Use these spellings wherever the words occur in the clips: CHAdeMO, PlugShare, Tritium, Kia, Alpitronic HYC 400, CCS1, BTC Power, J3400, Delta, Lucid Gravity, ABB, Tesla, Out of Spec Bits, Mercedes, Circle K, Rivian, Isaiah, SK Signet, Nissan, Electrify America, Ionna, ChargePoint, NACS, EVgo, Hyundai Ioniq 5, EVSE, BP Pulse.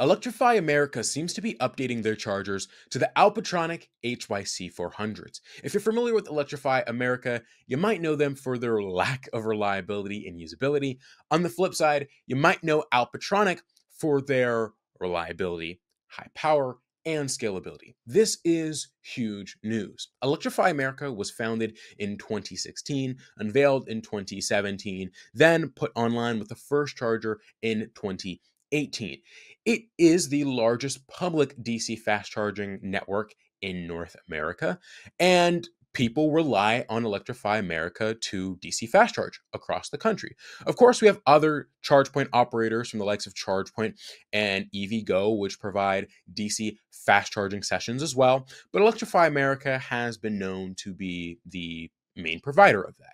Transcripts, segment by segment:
Electrify America seems to be updating their chargers to the Alpitronic HYC 400s. If you're familiar with Electrify America, you might know them for their lack of reliability and usability. On the flip side, you might know Alpitronic for their reliability, high power, and scalability. This is huge news. Electrify America was founded in 2016, unveiled in 2017, then put online with the first charger in 2018. It is the largest public DC fast charging network in North America, and people rely on Electrify America to DC fast charge across the country. Of course, we have other ChargePoint operators from the likes of ChargePoint and EVgo, which provide DC fast charging sessions as well. But Electrify America has been known to be the main provider of that.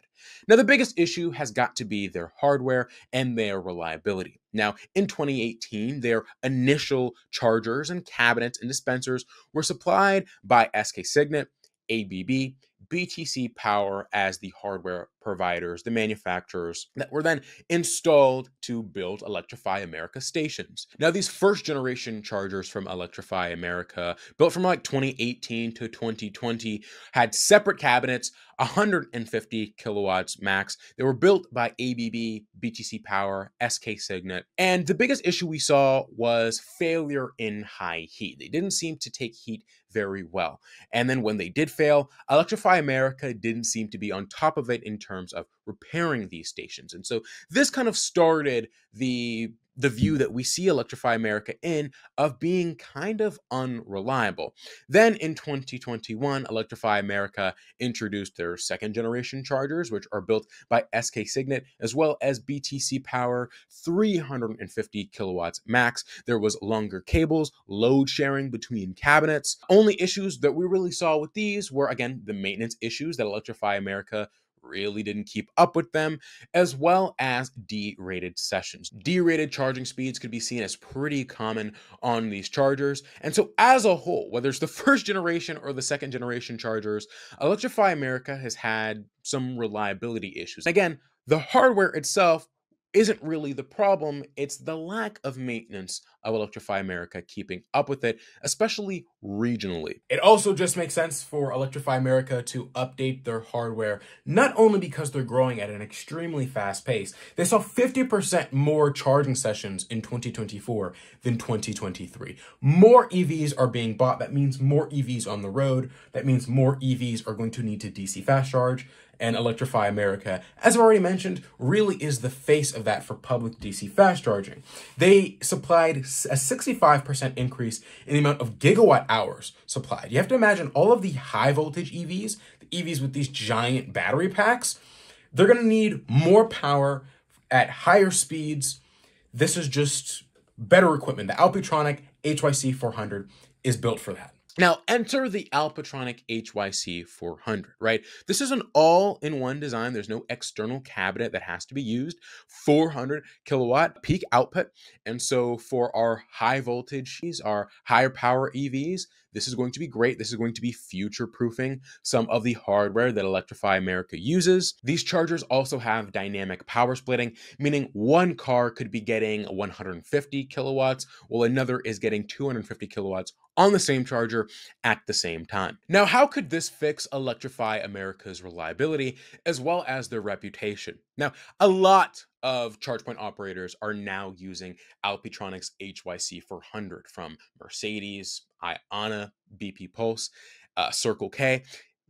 Now, the biggest issue has got to be their hardware and their reliability. Now, in 2018, their initial chargers and cabinets and dispensers were supplied by SK Signet, ABB, BTC Power as the hardware providers, the manufacturers that were then installed to build Electrify America stations. Now, these first generation chargers from Electrify America, built from like 2018 to 2020, had separate cabinets, 150 kilowatts max. They were built by ABB, BTC Power, SK Signet. And the biggest issue we saw was failure in high heat. They didn't seem to take heat very well. And then when they did fail, Electrify America didn't seem to be on top of it in terms of repairing these stations. And so this kind of started the view that we see Electrify America in of being kind of unreliable. Then in 2021, Electrify America introduced their second generation chargers, which are built by SK Signet, as well as BTC Power, 350 kilowatts max. There was longer cables, load sharing between cabinets. Only issues that we really saw with these were, again, the maintenance issues that Electrify America really didn't keep up with them, as well as derated sessions. Derated charging speeds could be seen as pretty common on these chargers. And so as a whole, whether it's the first generation or the second generation chargers, Electrify America has had some reliability issues. Again, the hardware itself isn't really the problem. It's the lack of maintenance of Electrify America keeping up with it, especially regionally. It also just makes sense for Electrify America to update their hardware, not only because they're growing at an extremely fast pace. They saw 50% more charging sessions in 2024 than 2023. More EVs are being bought. That means more EVs on the road. That means more EVs are going to need to DC fast charge. And Electrify America, as I've already mentioned, really is the face of that for public DC fast charging. They supplied a 65% increase in the amount of gigawatt hours supplied. You have to imagine all of the high voltage EVs, the EVs with these giant battery packs, they're going to need more power at higher speeds. This is just better equipment. The Alpitronic HYC 400 is built for that. Now enter the Alpitronic HYC 400, right? This is an all-in-one design. There's no external cabinet that has to be used, 400 kilowatt peak output. And so for our high voltage, our higher power EVs, this is going to be great. This is going to be future-proofing some of the hardware that Electrify America uses. These chargers also have dynamic power splitting, meaning one car could be getting 150 kilowatts, while another is getting 250 kilowatts on the same charger at the same time. Now, how could this fix Electrify America's reliability as well as their reputation? Now, a lot of ChargePoint operators are now using Alpitronic's HYC 400, from Mercedes, Ionna, BP Pulse, Circle K.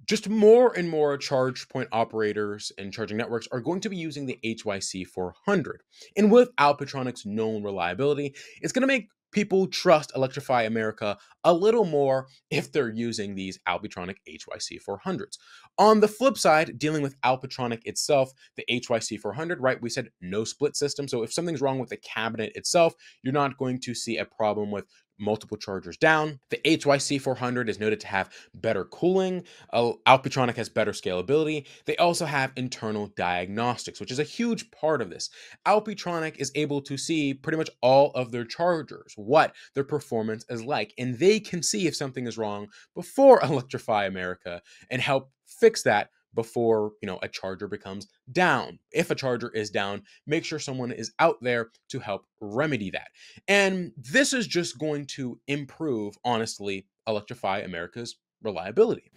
Just more and more ChargePoint operators and charging networks are going to be using the HYC 400. And with Alpitronic's known reliability, it's going to make people trust Electrify America a little more if they're using these Alpitronic HYC 400s. On the flip side, dealing with Alpitronic itself, the HYC 400, right? We said no split system. So if something's wrong with the cabinet itself, you're not going to see a problem with multiple chargers down. The HYC 400 is noted to have better cooling. Alpitronic has better scalability. They also have internal diagnostics, which is a huge part of this. Alpitronic is able to see pretty much all of their chargers, what their performance is like, and they can see if something is wrong before Electrify America and help fix that before, you know, a charger becomes down. If a charger is down, make sure someone is out there to help remedy that. And this is just going to improve, honestly, Electrify America's reliability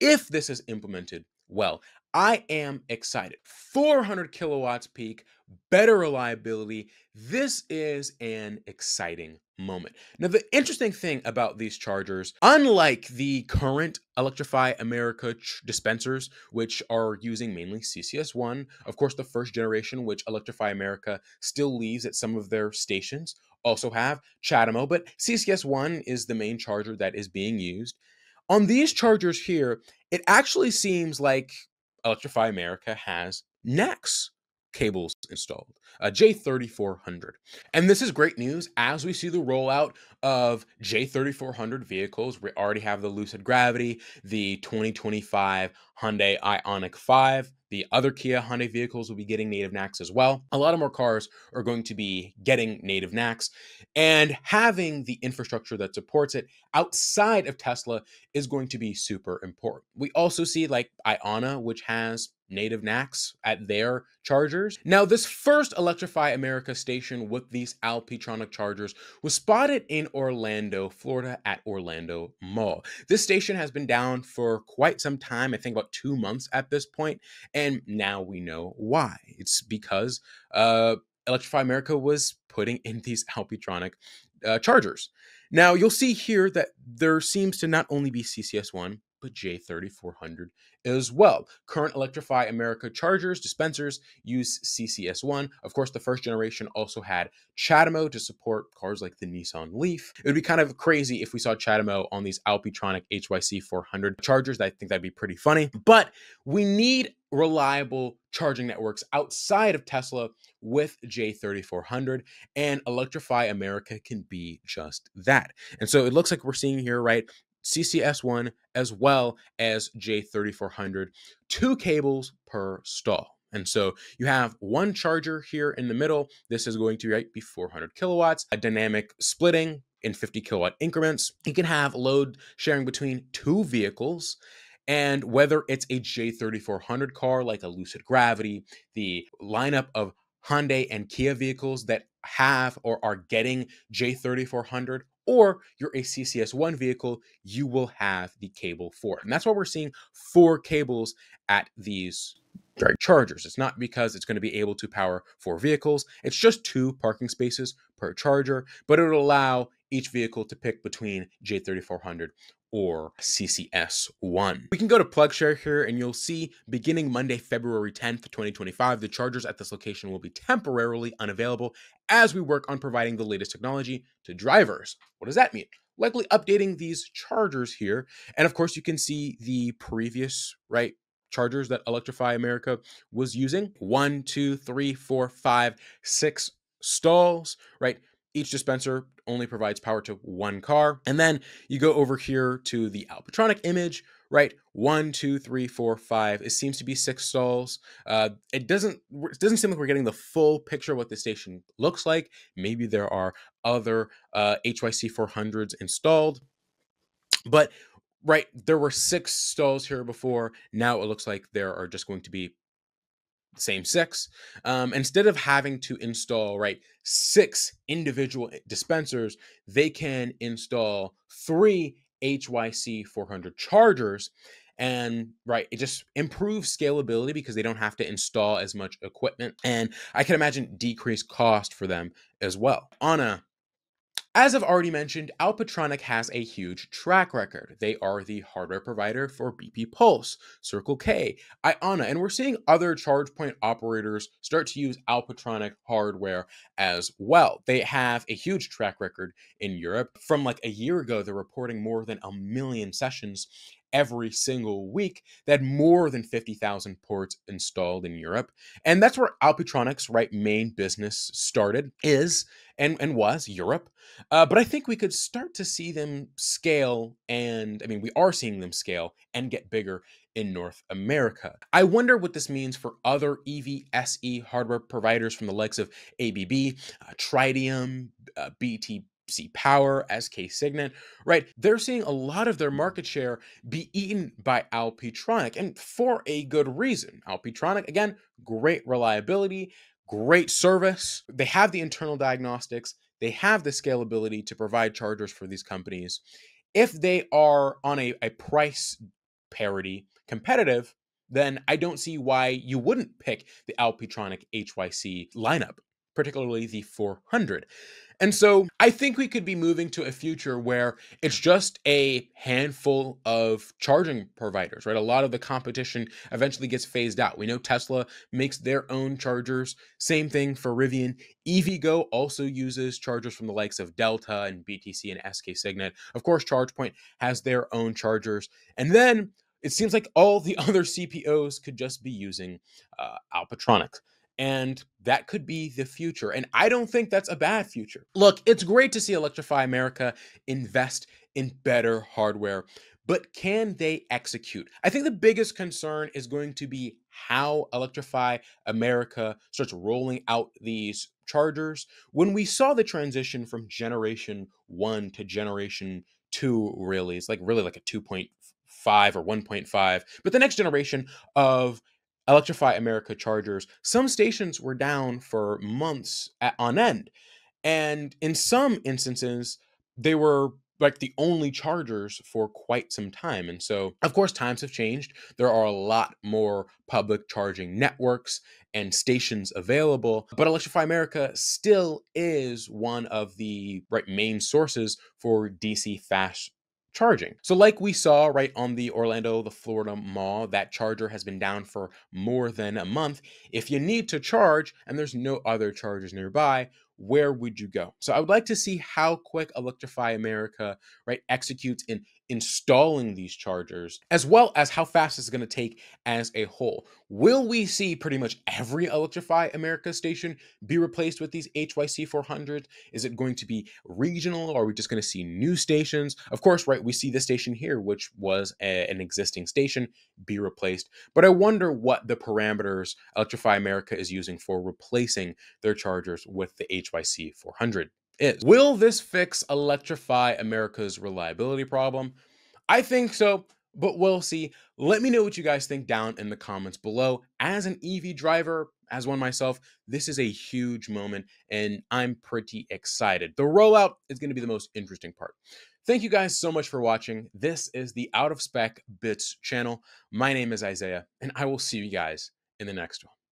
if this is implemented well. I am excited. 400 kilowatts peak, better reliability. This is an exciting moment. Now, the interesting thing about these chargers, unlike the current Electrify America dispensers, which are using mainly CCS1, of course, the first generation, which Electrify America still leaves at some of their stations, also have CHAdeMO, but CCS1 is the main charger that is being used. On these chargers here, it actually seems like Electrify America has NACS cables installed, J3400. And this is great news as we see the rollout of J3400 vehicles. We already have the Lucid Gravity, the 2025 Hyundai Ioniq 5. The other Kia Hyundai vehicles will be getting native NACS as well. A lot of more cars are going to be getting native NACS, and having the infrastructure that supports it outside of Tesla is going to be super important. We also see like Ionna, which has native NACS at their chargers. Now, this first Electrify America station with these Alpitronic chargers was spotted in Orlando, Florida at Orlando Mall. This station has been down for quite some time, I think about 2 months at this point, and now we know why. It's because Electrify America was putting in these Alpitronic chargers. Now, you'll see here that there seems to not only be CCS1, but J3400 as well. Current Electrify America chargers, dispensers use CCS1. Of course, the first generation also had CHAdeMO to support cars like the Nissan Leaf. It would be kind of crazy if we saw CHAdeMO on these Alpitronic HYC 400 chargers. I think that'd be pretty funny, but we need reliable charging networks outside of Tesla with J3400, and Electrify America can be just that. And so it looks like we're seeing here, right? CCS1 as well as J3400, 2 cables per stall. And so you have one charger here in the middle. This is going to be 400 kilowatts, a dynamic splitting in 50 kilowatt increments. You can have load sharing between 2 vehicles. And whether it's a J3400 car like a Lucid Gravity, the lineup of Hyundai and Kia vehicles that have or are getting J3400, or you're a CCS1 vehicle, you will have the cable for it. And that's why we're seeing 4 cables at these chargers. It's not because it's going to be able to power 4 vehicles. It's just 2 parking spaces per charger, but it'll allow each vehicle to pick between J3400 or CCS1. We can go to PlugShare here and you'll see beginning Monday, February 10th, 2025, the chargers at this location will be temporarily unavailable as we work on providing the latest technology to drivers. What does that mean? Likely updating these chargers here. And of course you can see the previous, right, chargers that Electrify America was using. 1, 2, 3, 4, 5, 6 stalls, right? Each dispenser only provides power to 1 car. And then you go over here to the Alpitronic image, right? 1, 2, 3, 4, 5. It seems to be 6 stalls. It doesn't seem like we're getting the full picture of what the station looks like. Maybe there are other HYC 400s installed, but right, there were 6 stalls here before. Now it looks like there are just going to be same 6. Instead of having to install, right, 6 individual dispensers, they can install 3 HYC 400 chargers. And right, it just improves scalability because they don't have to install as much equipment. And I can imagine decreased cost for them as well. As I've already mentioned, Alpitronic has a huge track record. They are the hardware provider for BP Pulse, Circle K, Ionna, and we're seeing other ChargePoint operators start to use Alpitronic hardware as well. They have a huge track record in Europe. From like a year ago, they're reporting more than 1 million sessions every single week. They had more than 50,000 ports installed in Europe. And that's where Alpitronic's, right, main business started, is and was Europe. But I think we could start to see them scale, and I mean, we are seeing them scale and get bigger in North America. I wonder what this means for other EVSE hardware providers from the likes of ABB, Tritium, BT BTC Power, SK Signet, right? They're seeing a lot of their market share be eaten by Alpitronic, and for a good reason. Alpitronic, again, great reliability, great service. They have the internal diagnostics. They have the scalability to provide chargers for these companies. If they are on a price parity competitive, then I don't see why you wouldn't pick the Alpitronic HYC lineup, particularly the 400. And so I think we could be moving to a future where it's just a handful of charging providers, right? A lot of the competition eventually gets phased out. We know Tesla makes their own chargers. Same thing for Rivian. EVgo also uses chargers from the likes of Delta and BTC and SK Signet. Of course, ChargePoint has their own chargers. And then it seems like all the other CPOs could just be using Alpitronic. And that could be the future. And I don't think that's a bad future. Look, it's great to see Electrify America invest in better hardware, but can they execute? I think the biggest concern is going to be how Electrify America starts rolling out these chargers. When we saw the transition from generation one to generation two, really, it's like really like a 2.5 or 1.5, but the next generation of Electrify America chargers, some stations were down for months on end. And in some instances, they were like the only chargers for quite some time. And so, of course, times have changed. There are a lot more public charging networks and stations available, but Electrify America still is one of the main sources for DC fast charging. So like we saw right on the Orlando, the Florida Mall, that charger has been down for more than a month. If you need to charge and there's no other chargers nearby, where would you go? So I would like to see how quick Electrify America, executes in installing these chargers, as well as how fast it's going to take as a whole. Will we see pretty much every Electrify America station be replaced with these HYC 400? Is it going to be regional? Or are we just going to see new stations? Of course, we see the station here, which was an existing station, be replaced. But I wonder what the parameters Electrify America is using for replacing their chargers with the HYC 400 is. Will this fix Electrify America's reliability problem? I think so, but we'll see. Let me know what you guys think down in the comments below. As an EV driver, as one myself, this is a huge moment and I'm pretty excited. The rollout is going to be the most interesting part. Thank you guys so much for watching. This is the Out of Spec Bits channel. My name is Isaiah, and I will see you guys in the next one.